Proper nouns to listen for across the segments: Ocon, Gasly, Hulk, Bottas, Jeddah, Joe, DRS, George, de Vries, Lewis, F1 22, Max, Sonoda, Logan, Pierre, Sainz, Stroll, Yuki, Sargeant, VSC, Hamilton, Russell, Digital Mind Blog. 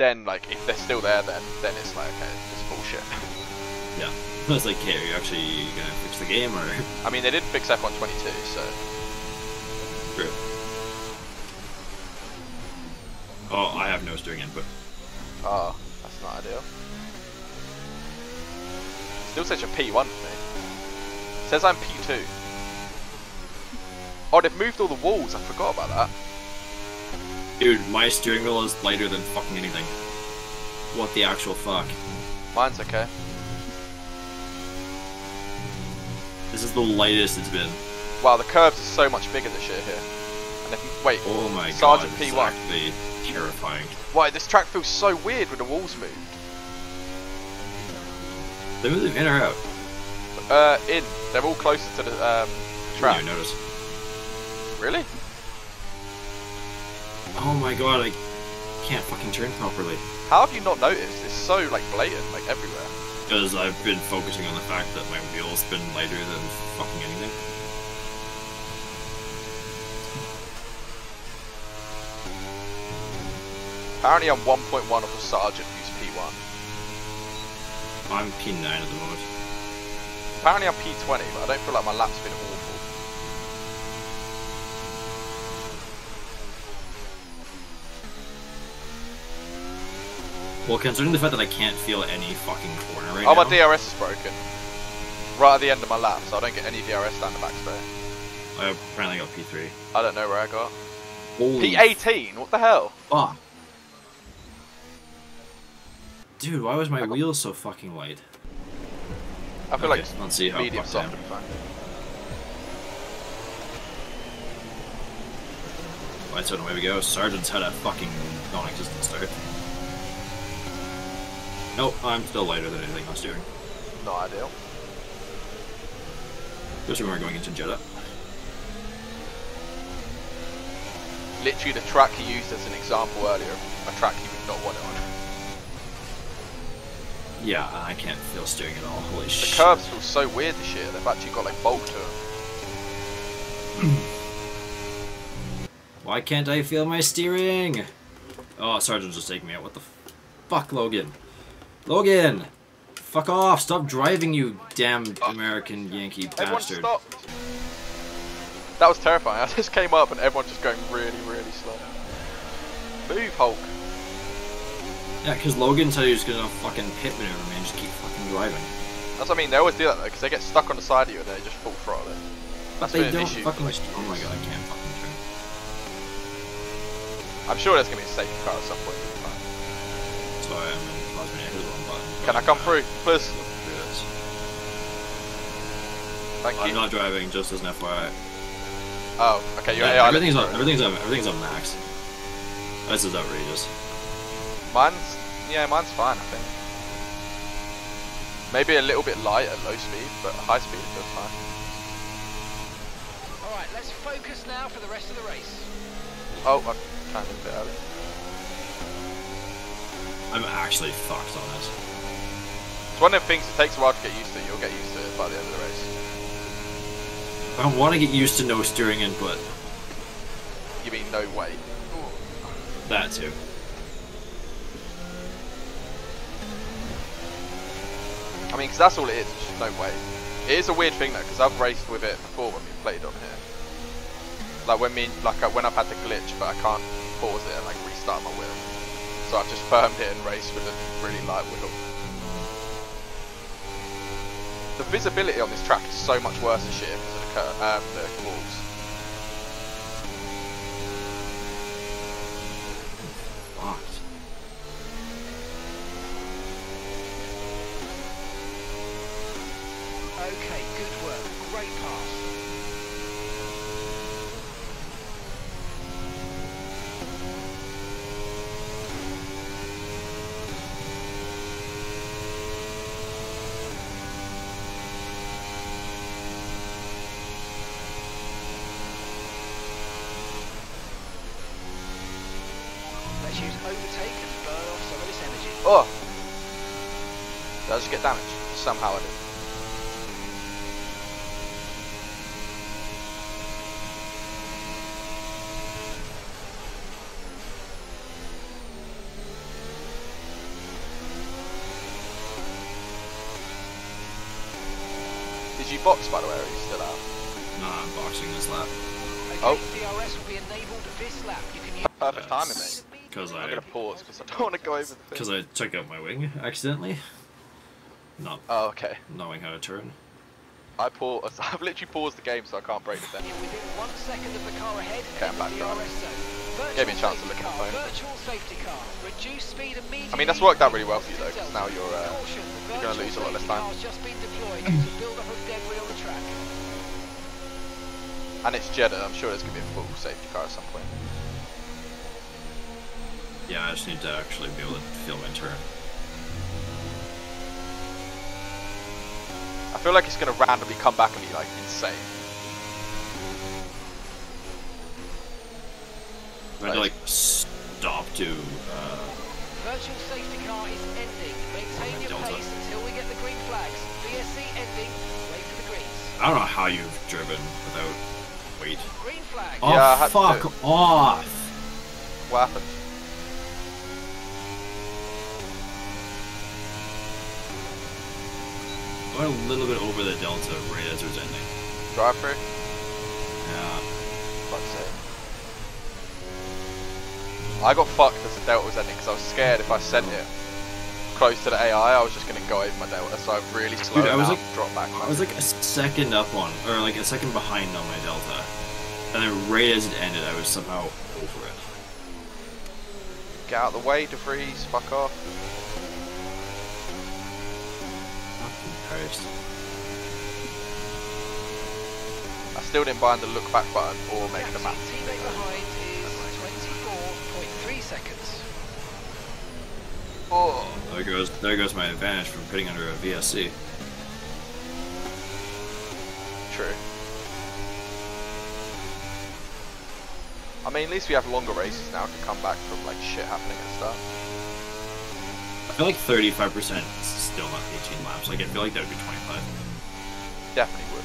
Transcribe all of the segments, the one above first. then, like, if they're still there, then it's like, okay, it's bullshit. Yeah. I was like, okay, are you actually going to fix the game, or...? I mean, they did fix F1 22, so... True. Oh, I have no steering input. Oh, that's not ideal. Still such a P1 for me. It says I'm P2. Oh, they've moved all the walls, I forgot about that. Dude, my steering wheel is lighter than fucking anything. What the actual fuck? Mine's okay. This is the lightest it's been. Wow, the curves are so much bigger this shit here. And if, wait, oh my Sargeant God, P1. Exactly. Terrifying. Why, this track feels so weird when the walls moved. They move in or out? In. They're all closer to the track. I didn't even notice. Really? Oh my God, I can't fucking turn properly. How have you not noticed? It's so like blatant, like everywhere. Because I've been focusing on the fact that my wheel's been lighter than fucking anything. Apparently I'm 1.1 off of Sargeant, who's P1. I'm P9 at the moment. Apparently I'm P20, but I don't feel like my lap's been awful. Well, considering the fact that I can't feel any fucking corner right now. Oh, my DRS is broken. Right at the end of my lap, so I don't get any DRS down the backstay. I apparently got P3. I don't know where I got. Holy P18? What the hell? Fuck. Dude, why was my wheel so fucking light? I feel okay, like let's see how medium soft. Right, so away we go. Sargeant's had a fucking non-existent start. Nope, I'm still lighter than anything I was doing. Not ideal. Especially when we're going into Jeddah. Literally the track he used as an example earlier, a track he would not want it on. Yeah, I can't feel steering at all, holy shit. The curves feel so weird this year, they've actually got like bulk to them. Why can't I feel my steering? Oh, Sargeant's just taking me out, what the fuck, Logan? Logan! Fuck off! Stop driving, you damn American Yankee bastard. Everyone stopped. That was terrifying. I just came up and everyone just going really, really slow. Move, Hulk. Yeah, because Logan told you he's gonna fucking pit maneuver me and just keep fucking driving. That's what I mean, they always do that though, because they get stuck on the side of you and they just full throttle it. That's been an issue. Fucking... Oh my God, I can't fucking turn. I'm sure there's gonna be a safety car at some point. Sorry, I'm in the last minute of the wrong button. Can I come through, please? Yes. Thank you. I'm not driving, just as an FYI. Oh, okay, you're AI. Everything's on max. This is outrageous. Mine's fine, I think. Maybe a little bit light at low speed, but high speed it feels fine. Alright, let's focus now for the rest of the race. Oh, I'm kind of a bit early. I'm actually fucked on this. It's one of the things that takes a while to get used to. You'll get used to it by the end of the race. I want to get used to no steering input. You mean no weight? That too. I mean, because that's all it is, just no weight. It is a weird thing though, because I've raced with it before when we played on here. Like when I've had the glitch, but I can't pause it and like restart my wheel. So I've just firmed it and raced with a really light wheel. The visibility on this track is so much worse this year because of the walls. Fucked. Okay, good work. Great pass. Oh! Did I just get damaged? Somehow I did. Did you box, by the way, or are you still out? No, I'm boxing this lap. Okay, oh. DRS will be enabled this lap. You can use perfect timing, mate. I'm going to pause, because I don't want to go over the thing. Because I took out my wing, accidentally. No. Oh, okay. Knowing how to turn. I've literally paused the game, so I can't break it then. Within 1 second of the car ahead, okay, I'm back driving. Gave me a chance to look at the phone. I mean, that's worked out really well for you, though, because now you're going to lose a lot less time. And it's Jeddah, I'm sure there's going to be a full safety car at some point. Yeah, I just need to actually be able to feel my turn. I feel like it's going to randomly come back and be like insane. I had to like stop to virtual safety car is ending. Maintain your pace until we get the green flags. VSC ending. Wait for the greens. I don't know how you've driven without wait. Green flag. Oh yeah, fuck off. What happened? A little bit over the delta right as it was ending. Drive through? Yeah. Fuck's sake. I got fucked as the delta was ending because I was scared if I sent it close to the AI I was just going to go over my delta, so I really slowed down and dropped back. I was like a second up on, or like a second behind on my delta, and then right as it ended I was somehow over it. Get out of the way, de Vries, fuck off. I still didn't bind the look back button or make the map. Teammate behind is 24.3 seconds. Oh, there goes my advantage from putting under a VSC. True. I mean, at least we have longer races now to come back from like shit happening and stuff. I feel like 35% is still not 18 laps. Like I feel like that would be 25. Definitely would.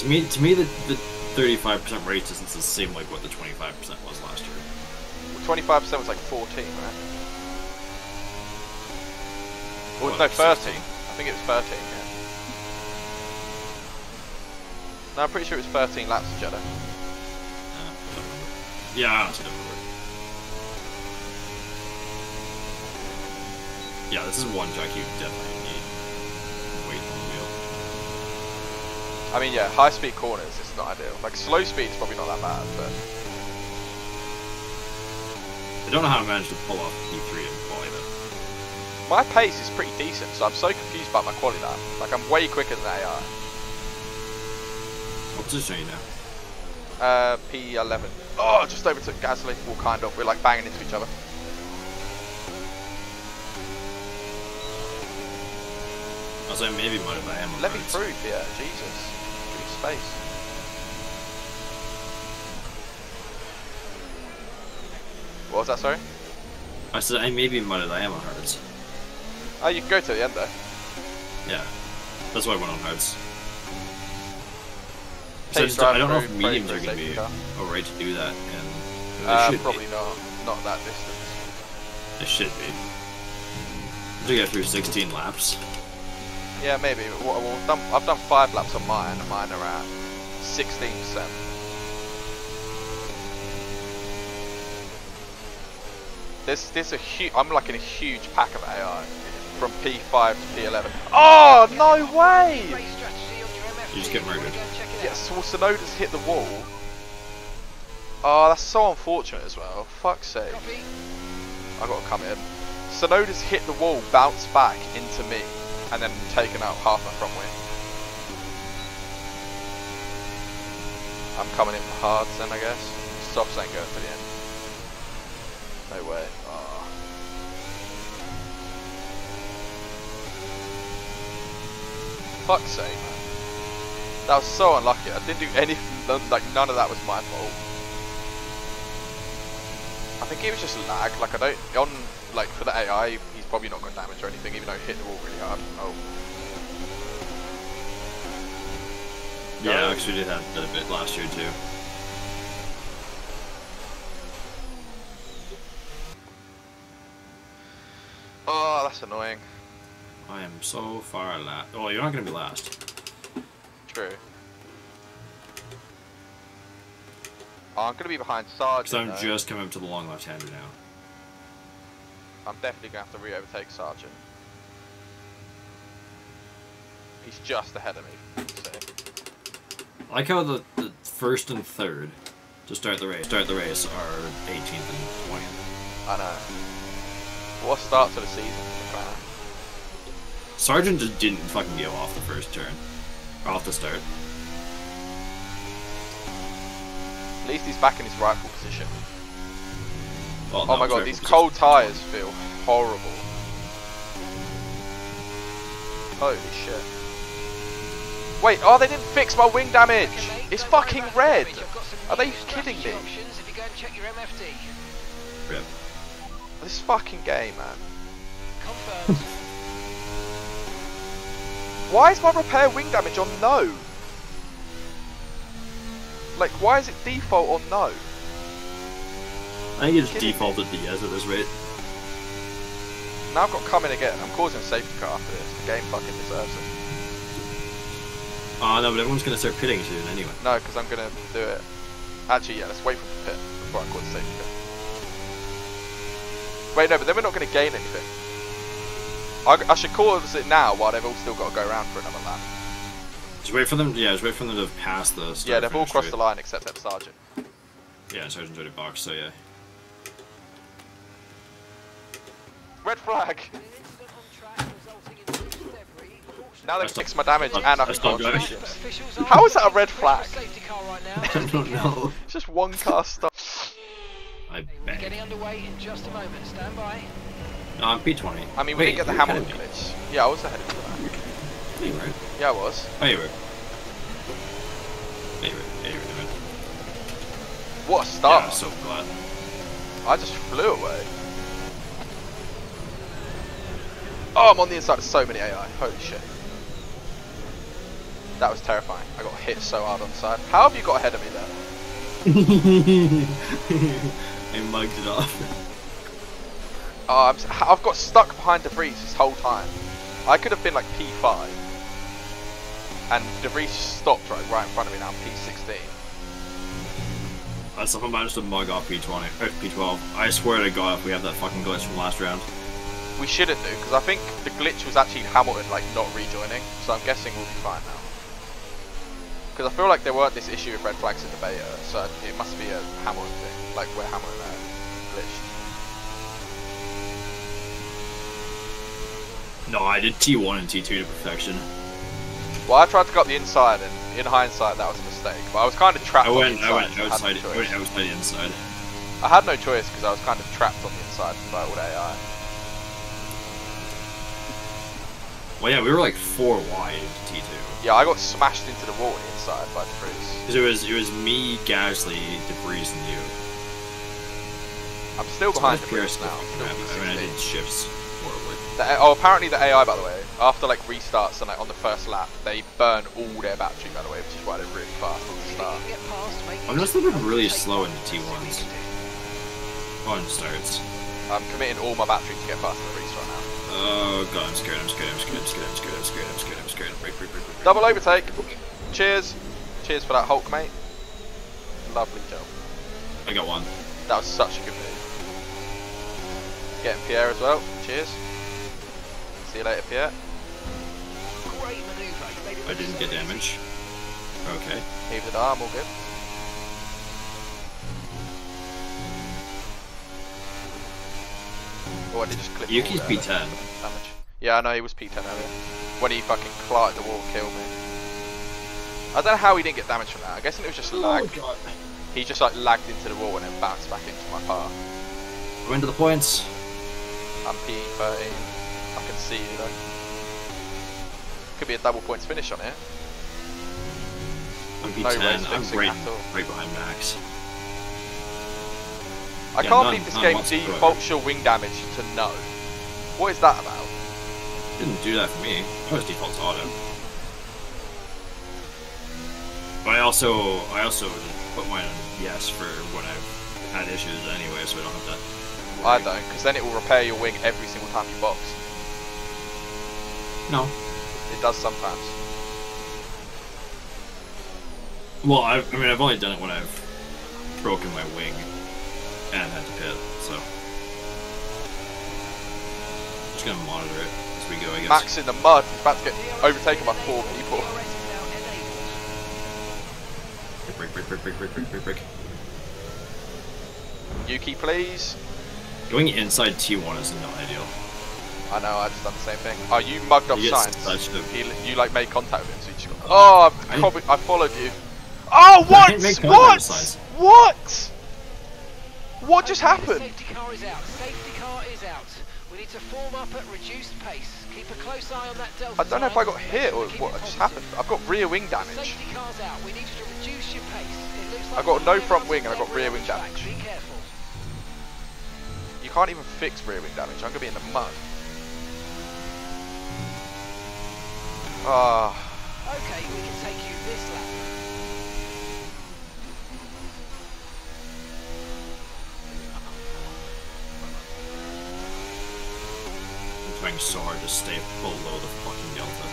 To me, the 35% race doesn't seem like what the 25% was last year. Well, 25% was like 14, right? Well, no, 13. I think it was 13. Yeah. No, I'm pretty sure it was 13 laps of Jeddah. Yeah, it's never worked. Yeah, this is one track you definitely need weight on the wheel. I mean, yeah, high speed corners, it's not ideal. Like, slow speed's probably not that bad, but. I don't know how I managed to pull off P3 and quali though. My pace is pretty decent, so I'm so confused about my quali lap. Like, I'm way quicker than AR. What position are you now? P11. Oh, just overtook Gasly. Well, kind of. We're like banging into each other. I was like, maybe might have been. Let me through, yeah. Jesus. Free space. What was that, sorry? I said, I maybe might have been on hards. Oh, you can go to the end, though. Yeah. That's why I went on hards. So I don't know if mediums are going to be alright to do that, and they should probably be. Not that distance. It should be. We go through 16 laps. Yeah, maybe. Well, I've done 5 laps on mine, and mine are at 16%. There's a huge. I'm like in a huge pack of AI from P5 to P11. Oh no way! You just get murdered. Yes, well, Sonoda's hit the wall. Oh, that's so unfortunate as well. Fuck's sake. I've got to come in. Sonoda's hit the wall, bounced back into me, and then taken out half my front wing. I'm coming in for hards then, I guess. Softs ain't going for the end. No way. Oh. Fuck's sake, man. That was so unlucky. I didn't do anything, like none of that was my fault. I think it was just lag, like I don't, on, like for the AI, he's probably not got damage or anything, even though he hit the wall really hard. Oh. Yeah, I actually did have that a bit last year too. That's annoying. I am so far last. Oh, you're not going to be last. True. Oh, I'm going to be behind Sargeant. So I'm just coming up to the long left-hander now. I'm definitely going to have to re-overtake Sargeant. He's just ahead of me. So. I like how the first and third to start the race are 18th and 20th. I know. What start to the season? Sargeant just didn't fucking go off the first turn. Off the start. At least he's back in his rightful position. Well, oh my god, these cold tyres feel horrible. Holy shit. Wait, oh they didn't fix my wing damage! It's fucking red! Are they kidding me? Rip. This fucking game, man. Why is my repair wing damage on no? Like, why is it default on no? I think it's defaulted to yes at this rate. Now I've got coming again. I'm causing a safety car after this. The game fucking deserves it. Oh no, but everyone's going to start pitting soon anyway. No, because I'm going to do it. Actually, yeah, let's wait for the pit before I call the safety car. Wait, no, but then we're not going to gain anything. I should cause it now while they've all still got to go around for another lap. Just wait for them. Yeah, just wait for them to pass the. Yeah, they've all crossed the line except that Sargeant. Yeah, Sargeant's already boxed, so yeah. Red flag. Now they've fixed my damage and I've got championships. How is that a red flag? I don't know. It's just one car stop. I bet. Getting underway in just a moment. Stand by. No, I'm P20. I mean, we didn't get the Hamilton glitch. Yeah, I was ahead of that. You were. Yeah, I was. Oh, you were. Yeah, you were. Yeah, you were. What a start! Yeah, I'm so glad. I just flew away. Oh, I'm on the inside of so many AI. Holy shit. That was terrifying. I got hit so hard on the side. How have you got ahead of me there? I mugged it off. Oh, I've got stuck behind de Vries this whole time. I could have been like P5, and de Vries stopped right in front of me now, P16. That's if I managed to mug off P20, or P12. I swear to god if we have that fucking glitch from last round. We shouldn't do, because I think the glitch was actually Hamilton like not rejoining, so I'm guessing we'll be fine now. Because I feel like there weren't this issue with red flags in the beta, so it must be a Hamilton thing, like where Hamilton glitched. No, I did T1 and T2 to perfection. Well, I tried to go up the inside, and in hindsight, that was a mistake. But I was kind of trapped on the inside. I went outside inside. I had no choice because I was kind of trapped on the inside by all the AI. Well, yeah, we were like 4 wide to T2. Yeah, I got smashed into the wall on the inside by de Vries. Because it was me, Gasly, de Vries, and you. I'm still behind de Vries now. I mean, I did shifts. Oh, apparently the AI, by the way, after like restarts and like on the first lap, they burn all their battery, by the way, which is why they're really fast on the start. I'm just looking really slow into T1s. On starts. I'm committing all my battery to get past the race right now. Oh god, I'm scared, I'm scared, I'm scared, I'm scared, I'm scared, I'm scared, I'm scared, I'm scared, I'm scared. Break. Double overtake! Cheers! Cheers for that Hulk, mate. Lovely job. I got one. That was such a good move. Getting Pierre as well. Cheers. See you later, Pierre. I didn't get damage. Okay. Neither did I, I'm all good. Oh, I did just clip. Yuki's P10. Damage. Yeah, I know he was P10 earlier. When he fucking clarted the wall, killed me. I don't know how he didn't get damage from that. I guess it was just lag. God. He just like lagged into the wall and then bounced back into my path. We're into the points. I'm P13. I can see you though. Could be a double points finish on it. I'm P10, I'm right behind Max. I can't believe this game defaults your wing damage to no. What is that about? Didn't do that for me. It was default auto. But I also put mine on yes for when I've had issues anyway, so I don't have that. I don't, because then it will repair your wing every single time you box. now? It does sometimes. Well, I mean, I've only done it when I've broken my wing and had to pit, so. I'm just gonna monitor it as we go, I guess. Max in the mud, he's about to get overtaken by 4 people. Break. Yuki, please. Going inside T1 is not ideal. I know, I just done the same thing. Oh, you mugged up Sainz. You like made contact with him, so you just got... Oh, I followed you. Oh, what? What just happened? Safety car is out. Safety car is out. We need to form up at reduced pace. Keep a close eye on that delta. I don't know if I got hit or what just happened. I've got rear wing damage. Safety car's out. We need to reduce your pace. I've got no front wing and I've got rear wing damage. Be careful. You can't even fix rear wing damage. I'm gonna be in the mud. Ah. Okay, we can take you this lap. I'm trying so hard to stay below the fucking delta.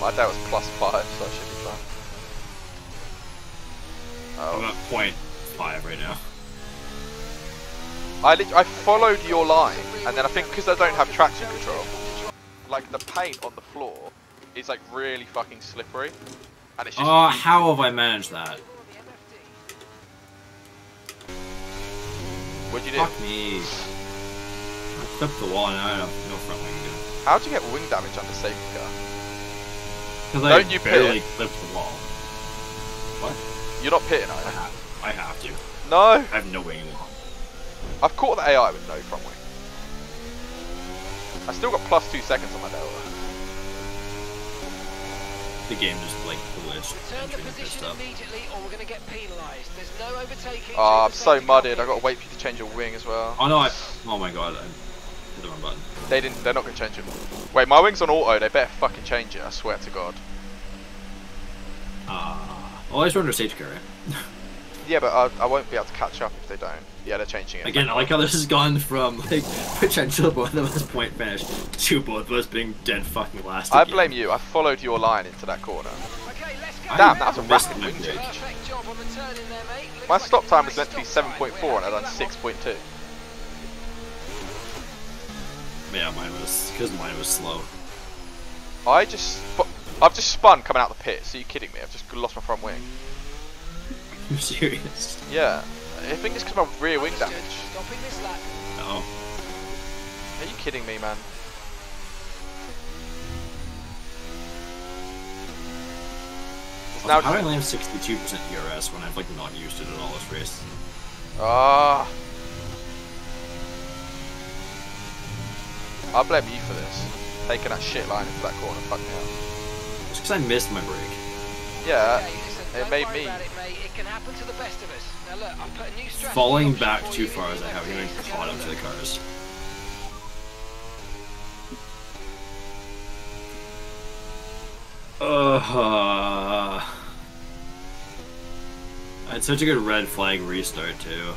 My dad was +5, so I should be fine. Oh. I'm at 0.5 right now. I followed your line, and then I think because I don't have traction control, like the paint on the floor is like really fucking slippery. And it's just how have I managed that? What'd you do? Fuck me. I flipped the wall and I have no front wing again. How'd you get wing damage on the safety car? Because I barely flipped the wall. What? You're not pitting, are you? I have to. No! I have no wing anymore. I've caught the AI with no front wing. I still got +2 seconds on my delta. The game just like glitched. Return the position immediately, or we're gonna get penalised. There's no overtaking. Oh, I'm so mudded. I gotta wait for you to change your wing as well. Oh no! Oh my god! I hit the wrong button. They didn't. They're not gonna change it. Wait, my wing's on auto. They better fucking change it. I swear to God. Well, I just run a safety car. Right? Yeah, but I won't be able to catch up if they don't. Yeah, they're changing it. Again, I like how this has gone from like potential both of us point finish to both of us being dead fucking last. I blame you. I followed your line into that corner. Okay, let's go. Damn, that's a rapid wing change. My stop time was meant to be 7.4, and I done 6.2. Yeah, mine was slow. I've just spun coming out the pit. So you kidding me? I've just lost my front wing. You're serious? Yeah. I think it's because of my rear wing damage. Stopping this lap. Oh. Are you kidding me, man? How do I land 62% DRS when I've like not used it at all this race? Ah. I blame you for this. Taking that shit line into that corner, fuck me up. It's because I missed my brake. Yeah. Okay. It made me. It can happen to the best of us. Now look, I've put a new strategy. Falling back too far as I haven't even caught up to the cars. I had such a good red flag restart too.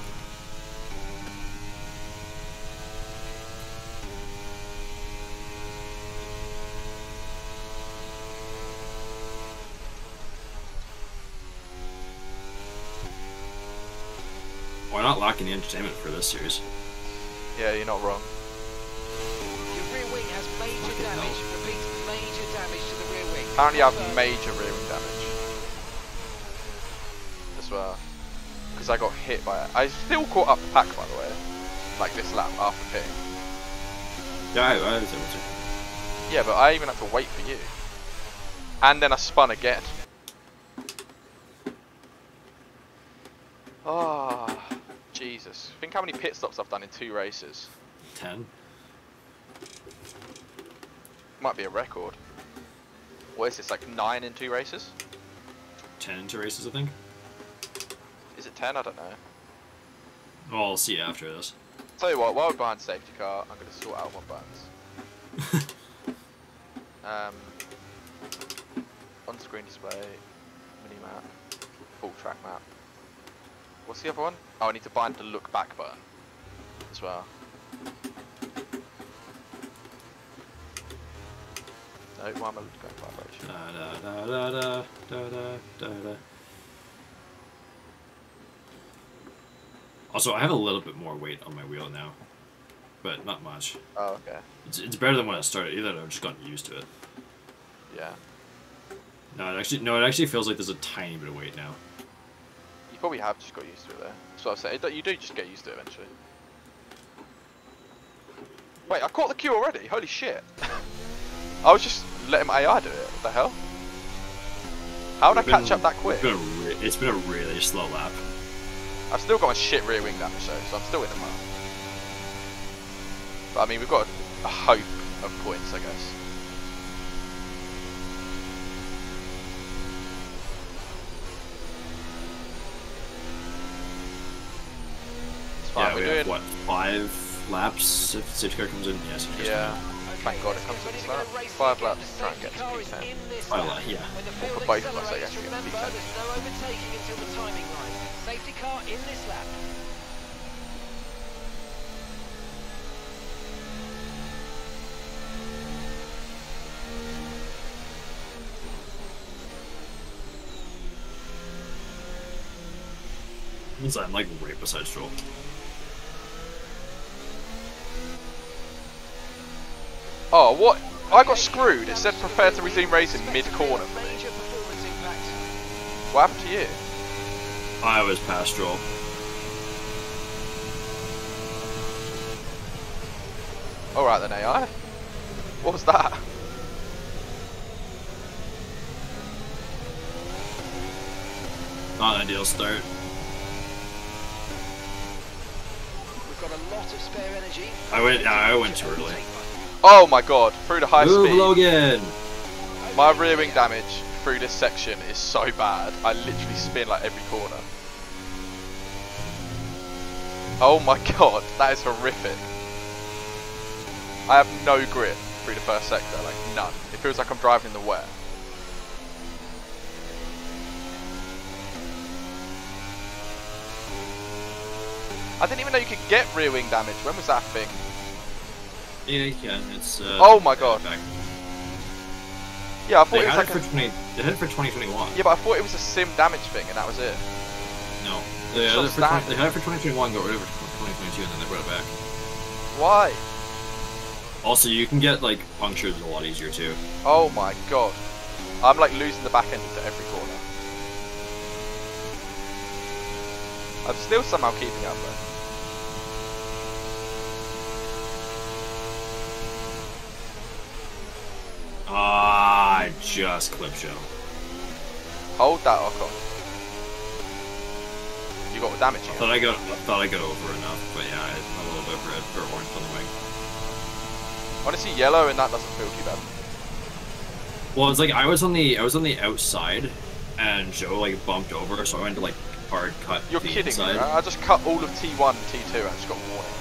We're not lacking the entertainment for this series. Yeah, you're not wrong. Your rear wing has major damage. Repeat, major damage to the rear wing. Apparently, I have major rear wing damage as well. Because I got hit by it. I still caught up the pack, by the way. Like this lap after pitting. Yeah, I was able to. Yeah, but I even had to wait for you. And then I spun again. Ah. Oh. Jesus. Think how many pit stops I've done in 2 races. 10. Might be a record. What is this, like 9 in 2 races? 10 in 2 races, I think. Is it 10? I don't know. Well, I'll see you after this. Tell you what, while we're behind safety car, I'm going to sort out my buttons. On-screen display, mini-map, full track map. What's the other one? Oh, I need to bind the look back button as well. No, No, why am I going vibration? Da, da, da, da, da, da, da, da. Also, I have a little bit more weight on my wheel now, but not much. Oh, okay. It's better than when I started either. I've just gotten used to it. Yeah. No, it actually feels like there's a tiny bit of weight now. You probably have just got used to it there. That's what I was saying. You do just get used to it eventually. Wait, I caught the queue already. Holy shit! I was just letting my AI do it. What the hell? How did I catch up that quick? It's been a really slow lap. I've still got a shit rear wing damage though, so I'm still in the mud. But I mean, we've got a hope of points, I guess. Yeah, we have, what, 5 laps if safety car comes in? Yes, yeah. Thank God it comes in this lap. 5 laps, try and get to P10. 5 laps, yeah. For both of us, I guess, we get to P10. It means I'm, like, right beside Stroll. Oh, what? I got screwed. It said prepare to resume racing mid-corner for me. What happened to you? I was past Stroll. Alright then, AI. What was that? Not an ideal start. We've got a lot of spare energy. I went too early. Oh my god, through the high speed. Logan! My rear wing damage through this section is so bad. I literally spin like every corner. Oh my god, that is horrific. I have no grip through the first sector, like none. It feels like I'm driving in the wet. I didn't even know you could get rear wing damage. When was that thing? Yeah, you can. It's, oh my god. Back. Yeah, I thought it was like they had it for 2021. Yeah, but I thought it was a sim damage thing and that was it. No. They had it for 2021, got rid of it for 2022, and then they brought it back. Why? Also, you can get, like, punctured a lot easier, too. Oh my god. I'm, like, losing the back end to every corner. I'm still somehow keeping up, though. I just clip show. Hold that, Ocon. You got the damage. I thought I got over enough, but yeah, I'm a little bit red or orange on the wing. Honestly, yellow and that doesn't feel too bad. Well, it's like I was on the outside, and Joe like bumped over, so I went to like hard cut. You're kidding inside. Me! I just cut all of T1 and T2, and I just got a warning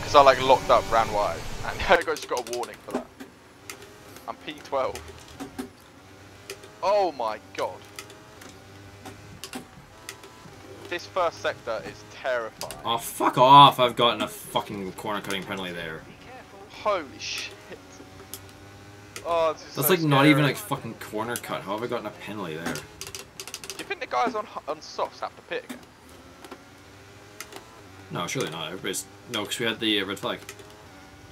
because I like locked up, ran wide, and I just got a warning for that. I'm P12. Oh my god. This first sector is terrifying. Oh, fuck off. I've gotten a fucking corner cutting penalty there. Holy shit. Oh, this is so like scary. Not even like fucking corner cut. How have I gotten a penalty there? Do you think the guys on softs have to pit again? No, surely not. Everybody's... No, because we had the red flag.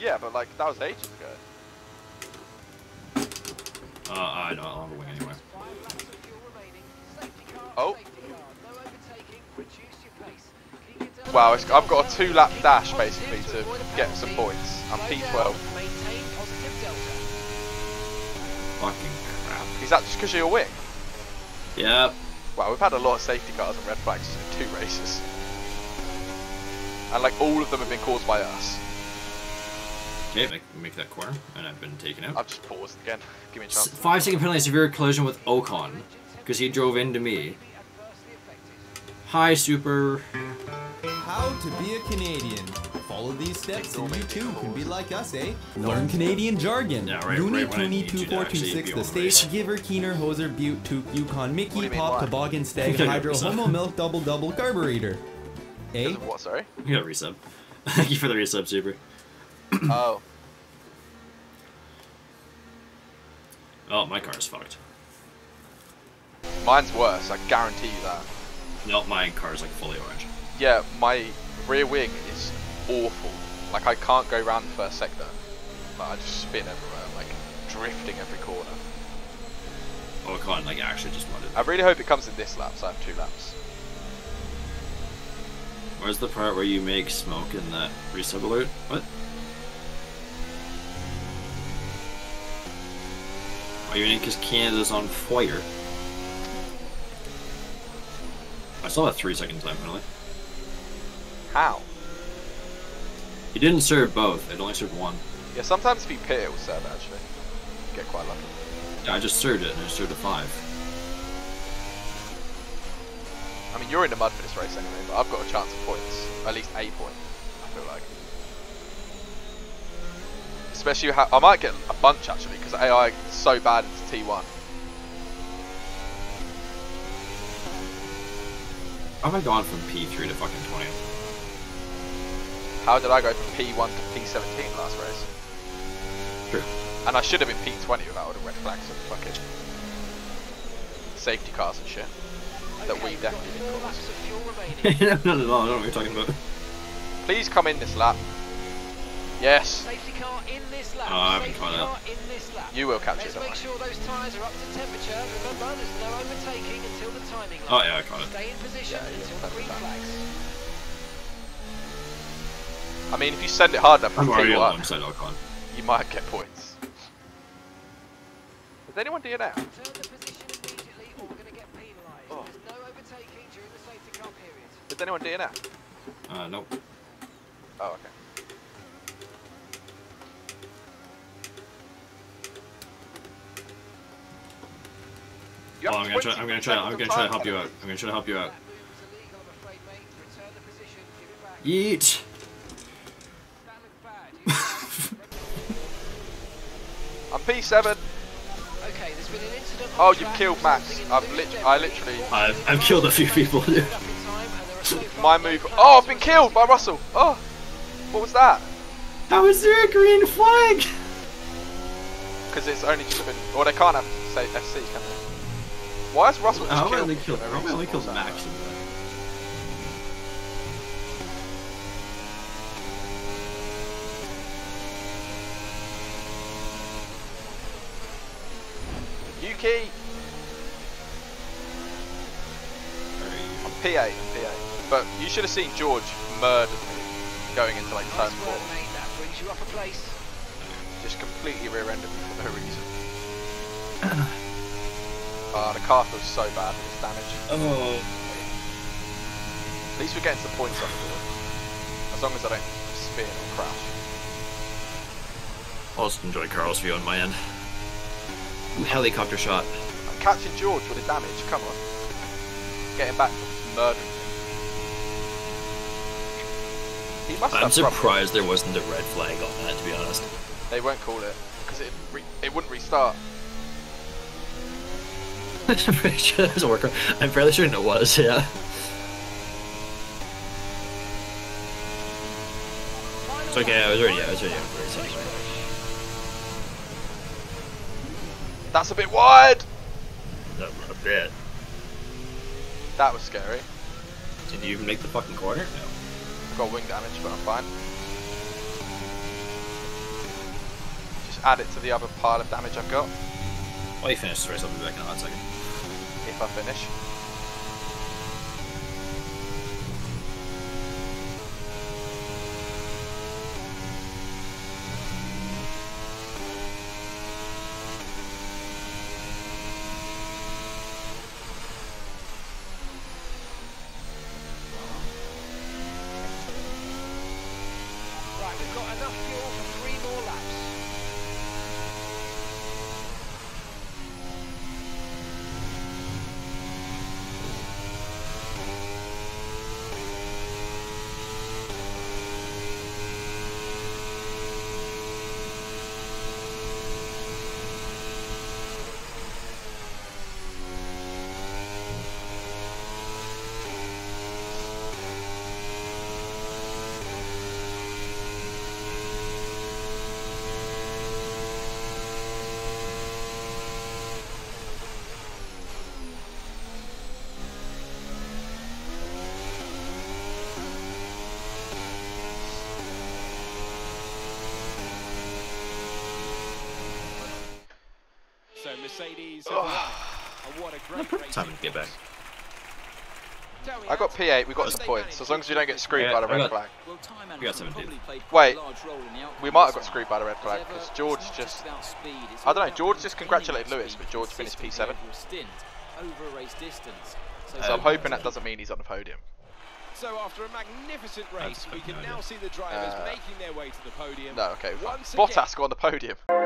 Yeah, but like that was ages ago. I don't have a wing anyway. Oh. Wow, I've got a 2-lap dash basically to get some points. I'm P12. Fucking crap. Is that just because of your wing? Yep. Wow, we've had a lot of safety cars and red flags in 2 races. And like all of them have been caused by us. Okay, make that corner, and I've been taken out. I've just paused again. Give me a chance. 5-second penalty, severe collision with Ocon, because he drove into me. Hi, Super. How to be a Canadian. Follow these steps and you too can be like us, eh? Learn Canadian jargon. Yeah, right, Rooney, Tooney, 2426, the state, giver, keener, hoser, butte, toop, Yukon, Mickey, pop, toboggan, stag, hydro, homo, milk, double, double, carburetor. Eh? What, sorry? You got a resub. Thank you for the resub, Super. Oh. Oh, my car's fucked. Mine's worse, I guarantee you that. No, my car's like fully orange. Yeah, my rear wing is awful. Like, I can't go around the first sector. Like, I just spin everywhere, like, drifting every corner. Oh, I can't, like, actually just wanted. I really hope it comes in this lap, so I have 2 laps. Where's the part where you make smoke in that resub alert? What? Are you in it because Canada's on fire? I saw that 3-second time penalty. How? He didn't serve both, it only served 1. Yeah, sometimes if you pit it will serve actually. You get quite lucky. Yeah, I just served it and it served a 5. I mean, you're in the mud for this race anyway, but I've got a chance of points. At least a point, I feel like. Especially how I might get a bunch actually, because AI is so bad into T1. How have I gone from P3 to fucking 20th? How did I go from P1 to P17 last race? True. And I should have been P20 without all the red flags and fucking safety cars and shit. That we definitely didn't cause. No, no, no, I don't know what you're talking about. Please come in this lap. Yes. Safety car in this lap. Oh, I haven't tried that. You will capture it. Make sure those tires are up to temperature. Remember, there's no overtaking until the timing. Oh yeah, I got it. Stay in position until the green flags. I mean, if you send it hard enough, I'm already alongside Ocon. You might get points. Does anyone do that? Turn the position immediately, or we're going to get penalised. Oh. There's no overtaking during the safety car period. Does anyone do that? Nope. Oh, okay. Oh, I'm gonna try to help you out. Yeet. I'm P7. Okay, there's been an incident. Oh, you've killed Max. I've killed a few people. My move. Oh, I've been killed by Russell. Oh, what was that? That was a green flag. Because it's only just been. Well, they can't have say FC, can they? Why is Russell just killed? He only kills Max. Yuki! I'm P8, but you should have seen George murder me going into like turn 4. That brings you up a place. Just completely rear-ended me for no reason. Oh, the car feels so bad for its damage. Oh. At least we're getting some points off the road. As long as I don't spin or crash. I'll just enjoy Carl's view on my end. Helicopter shot. I'm catching George with the damage, come on. Getting back from murdering him. He must have surprised there wasn't a red flag on that, to be honest. They won't call it, because it wouldn't restart. I'm pretty sure that was a workaround. I'm fairly certain it was, yeah. It's okay, I was ready. That's a bit wide! A bit. That was scary. Did you even make the fucking corner? No. I've got wing damage, but I'm fine. Just add it to the other pile of damage I've got. While you finish the race, I'll be back in a hot second. If I finish. Right, we've got enough fuel for 3 more laps. Time to get back. I got P8, we got some points, so as long as you don't get screwed by the red flag. We got 17. Wait, we might have got screwed by the red flag, because George just... I don't know, George just congratulated Lewis, but George finished P7. So I'm hoping that doesn't mean he's on the podium. So after a magnificent race, we can now see the drivers making their way to the podium. No, okay, fine. Bottas got on the podium.